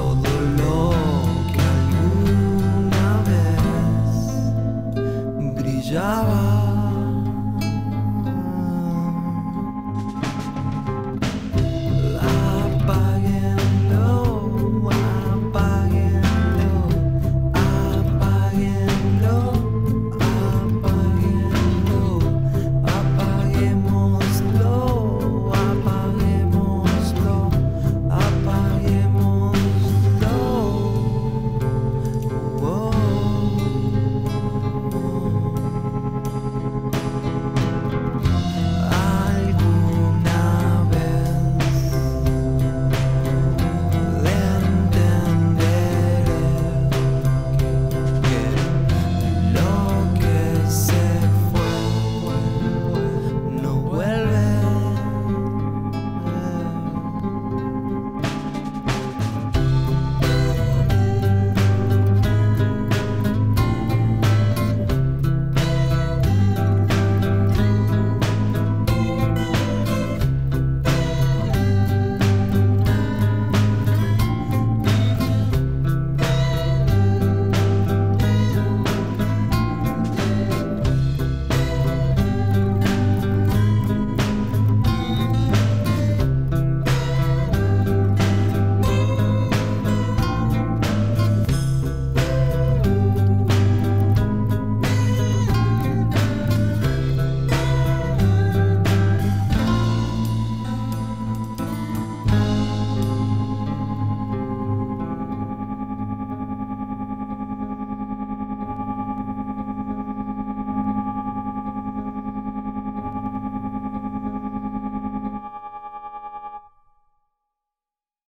go.